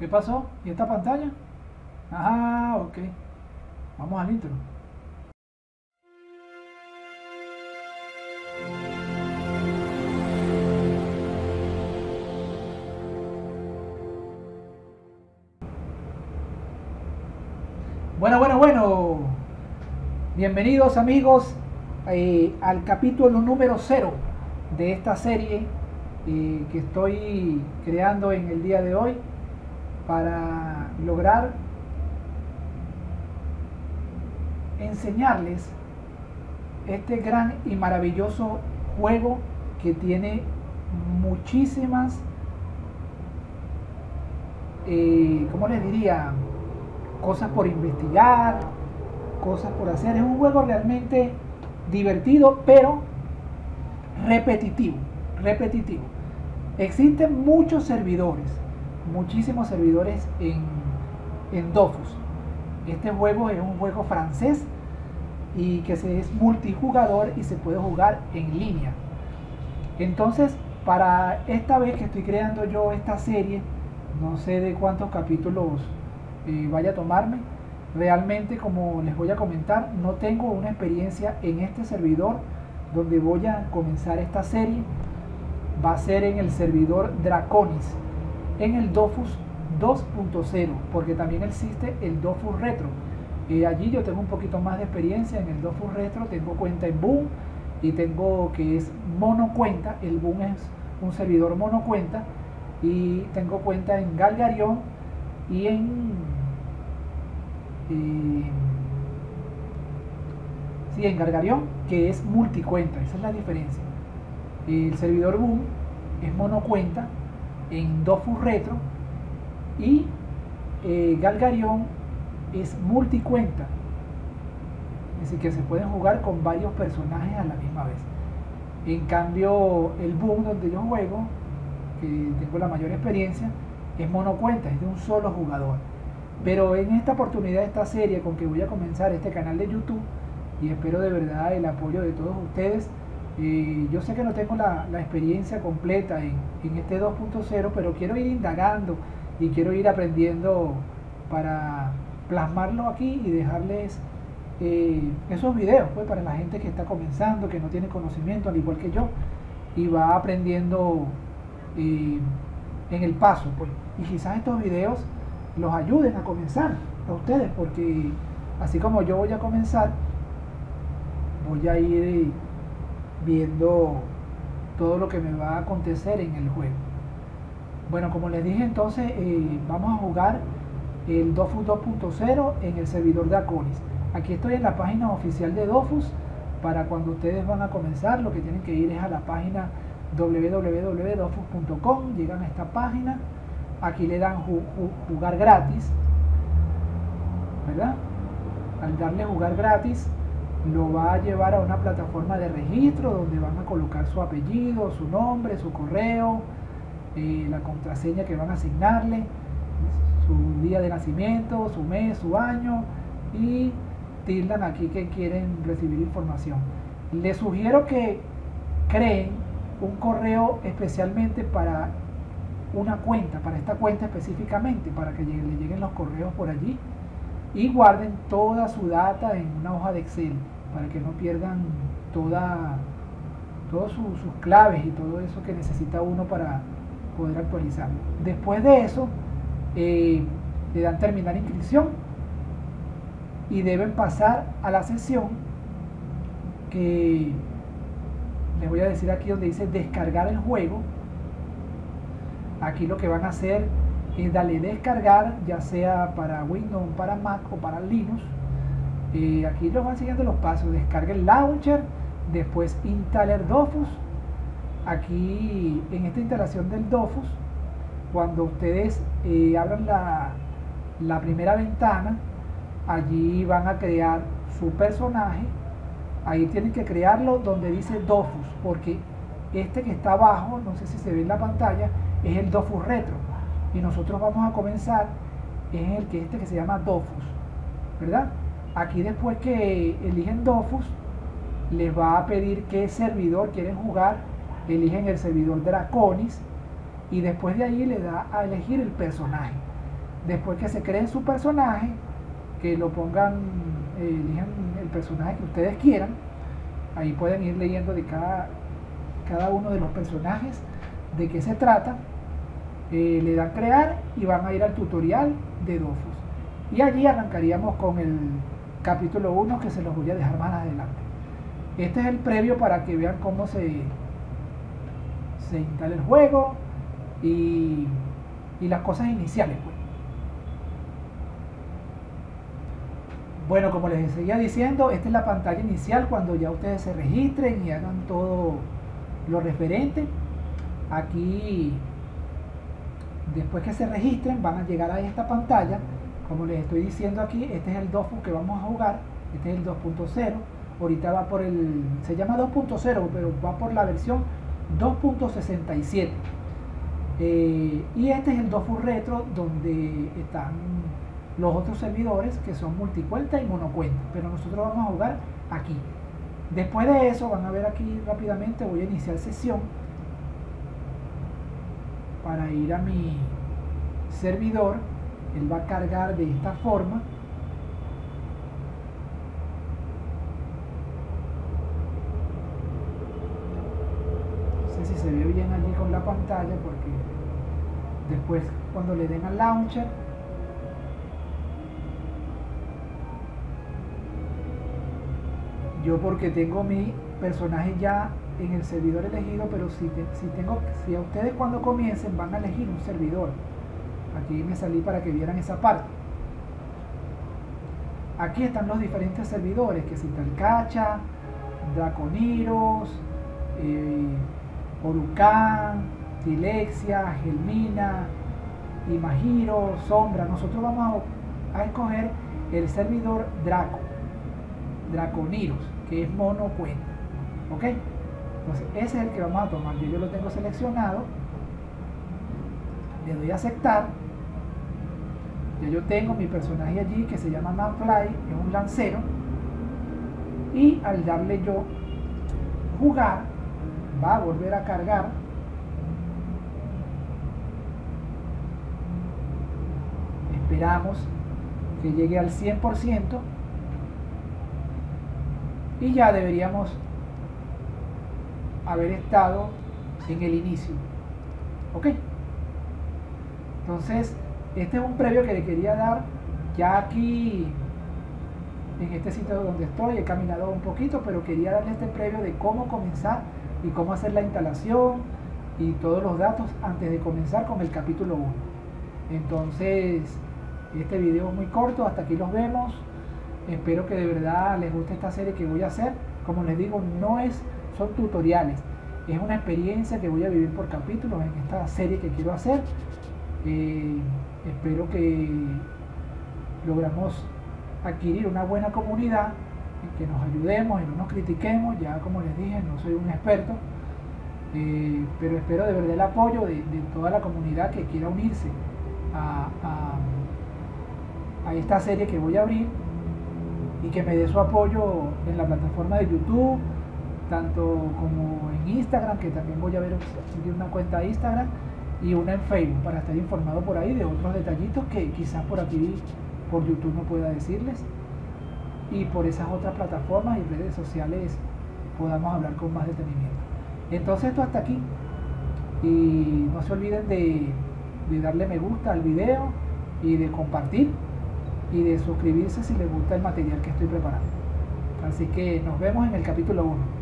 ¿Qué pasó? ¿Y esta pantalla? Ajá, ok. Vamos al intro. Bueno. Bienvenidos amigos al capítulo número 0 de esta serie que estoy creando en el día de hoy para lograr enseñarles este gran y maravilloso juego que tiene muchísimas, ¿cómo les diría? Cosas por investigar, cosas por hacer. Es un juego realmente divertido, pero repetitivo. Existen muchos servidores, muchísimos servidores en Dofus. Este juego es un juego francés y que es multijugador y se puede jugar en línea. Entonces, para esta vez que estoy creando yo esta serie, no sé de cuántos capítulos vaya a tomarme. Realmente, como les voy a comentar, no tengo una experiencia en este servidor donde voy a comenzar esta serie. Va a ser en el servidor Draconis, en el Dofus 2.0, porque también existe el Dofus Retro. Allí yo tengo un poquito más de experiencia. En el Dofus Retro tengo cuenta en Boom y tengo que es monocuenta. El Boom es un servidor monocuenta y tengo cuenta en Galgarión y en Galgarión, que es multicuenta. Esa es la diferencia. El servidor Boom es monocuenta en Dofus Retro y Galgarión es multicuenta, así que se pueden jugar con varios personajes a la misma vez. En cambio, el Boom, donde yo juego, que tengo la mayor experiencia, es monocuenta, es de un solo jugador. Pero en esta oportunidad, esta serie con que voy a comenzar este canal de YouTube, y espero de verdad el apoyo de todos ustedes. Yo sé que no tengo la experiencia completa en este 2.0, pero quiero ir indagando y quiero ir aprendiendo para plasmarlo aquí y dejarles esos videos, pues, para la gente que está comenzando, que no tiene conocimiento, al igual que yo, y va aprendiendo en el paso, pues. Y quizás estos videos los ayuden a comenzar a ustedes, porque así como yo voy a comenzar, voy a ir viendo todo lo que me va a acontecer en el juego. Bueno, como les dije, entonces vamos a jugar el Dofus 2.0 en el servidor de Acolis. Aquí estoy en la página oficial de Dofus. Para cuando ustedes van a comenzar, lo que tienen que ir es a la página www.dofus.com. Llegan a esta página, aquí le dan jugar gratis, ¿verdad? Al darle jugar gratis, lo va a llevar a una plataforma de registro donde van a colocar su apellido, su nombre, su correo, la contraseña que van a asignarle, su día de nacimiento, su mes, su año, y tildan aquí que quieren recibir información. Les sugiero que creen un correo especialmente para una cuenta, para esta cuenta específicamente, para que le lleguen los correos por allí, y guarden toda su data en una hoja de Excel para que no pierdan todas sus claves y todo eso que necesita uno para poder actualizarlo. Después de eso, le dan terminar inscripción y deben pasar a la sesión que les voy a decir aquí, donde dice descargar el juego. Aquí lo que van a hacer es darle descargar, ya sea para Windows, para Mac o para Linux. Aquí los van siguiendo los pasos: descarga el launcher, después instalar Dofus. Aquí en esta instalación del Dofus, cuando ustedes abran la primera ventana, allí van a crear su personaje. Ahí tienen que crearlo donde dice Dofus, porque este que está abajo, no sé si se ve en la pantalla, es el Dofus Retro, y nosotros vamos a comenzar en el que se llama Dofus, ¿verdad? Aquí, después que eligen Dofus, les va a pedir qué servidor quieren jugar. Eligen el servidor Draconis y después de ahí le da a elegir el personaje. después que se creen su personaje, que lo pongan, elijan el personaje que ustedes quieran. Ahí pueden ir leyendo de cada uno de los personajes, de qué se trata. Le dan crear y van a ir al tutorial de Dofus. Y allí arrancaríamos con el capítulo 1, que se los voy a dejar más adelante. Este es el previo para que vean cómo se instala el juego y las cosas iniciales, pues. Bueno, como les seguía diciendo, esta es la pantalla inicial cuando ya ustedes se registren y hagan todo lo referente. Aquí, después que se registren, van a llegar a esta pantalla. Como les estoy diciendo aquí, este es el Dofus que vamos a jugar. Este es el 2.0. Ahorita va por el... se llama 2.0, pero va por la versión 2.67. Y este es el Dofus Retro, donde están los otros servidores que son multicuenta y monocuenta. Pero nosotros vamos a jugar aquí. Después de eso, van a ver aquí rápidamente, voy a iniciar sesión para ir a mi servidor. Él va a cargar de esta forma. No sé si se ve bien allí con la pantalla, porque después cuando le den al launcher yo, porque tengo mi personaje ya en el servidor elegido, pero si a ustedes cuando comiencen van a elegir un servidor. Aquí me salí para que vieran esa parte. Aquí están los diferentes servidores, que si Talkacha, Draconiros, Orucan, Tilexia, Gelmina, Imagiro, Sombra. Nosotros vamos a escoger el servidor Draconiros, que es monocuenta, ¿ok? Entonces ese es el que vamos a tomar. Yo lo tengo seleccionado, le doy a aceptar. Ya yo tengo mi personaje allí, que se llama Manfly, es un lancero, y al darle yo jugar, va a volver a cargar. Esperamos que llegue al 100% y ya deberíamos haber estado en el inicio, ok. Entonces este es un previo que le quería dar. Ya aquí en este sitio donde estoy he caminado un poquito, pero quería darle este previo de cómo comenzar y cómo hacer la instalación y todos los datos antes de comenzar con el capítulo 1. Entonces este video es muy corto, hasta aquí los vemos. Espero que de verdad les guste esta serie que voy a hacer. Como les digo, son tutoriales, es una experiencia que voy a vivir por capítulos en esta serie que quiero hacer. Espero que logramos adquirir una buena comunidad, en que nos ayudemos y no nos critiquemos. Ya como les dije, no soy un experto, pero espero de verdad el apoyo de toda la comunidad que quiera unirse a esta serie que voy a abrir, y que me dé su apoyo en la plataforma de YouTube, tanto como en Instagram, que también voy a ver una cuenta de Instagram y una en Facebook, para estar informado por ahí de otros detallitos que quizás por aquí, por YouTube, no pueda decirles, y por esas otras plataformas y redes sociales podamos hablar con más detenimiento. Entonces esto hasta aquí, y no se olviden de darle me gusta al video y de compartir y de suscribirse si les gusta el material que estoy preparando. Así que nos vemos en el capítulo 1.